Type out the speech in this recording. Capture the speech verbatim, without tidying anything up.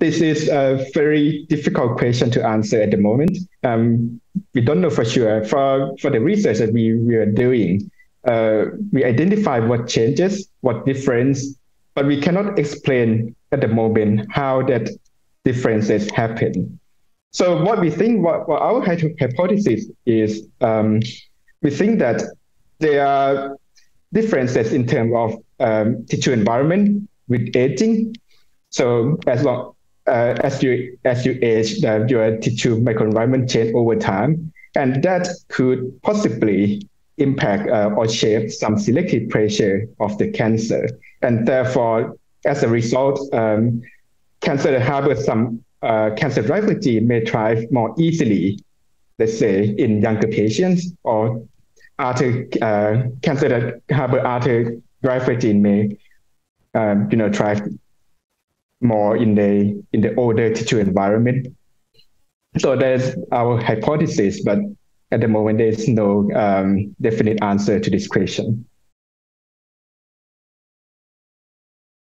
This is a very difficult question to answer at the moment. Um, we don't know for sure. For, for the research that we, we are doing, uh, we identify what changes, what difference, but we cannot explain at the moment how that differences happen. So what we think, what, what our hypothesis is, um, we think that there are differences in terms of um, tissue environment with aging. So as long uh, as you as you age, uh, your tissue microenvironment change over time, and that could possibly impact uh, or shape some selective pressure of the cancer, and therefore, as a result, um, cancer that harbors some uh, cancer driver gene may thrive more easily, let's say, in younger patients, or other uh, cancer that harbor other driver gene may, um, you know, thrive more in the in the older tissue environment. So that's our hypothesis, but at the moment there is no um, definite answer to this question.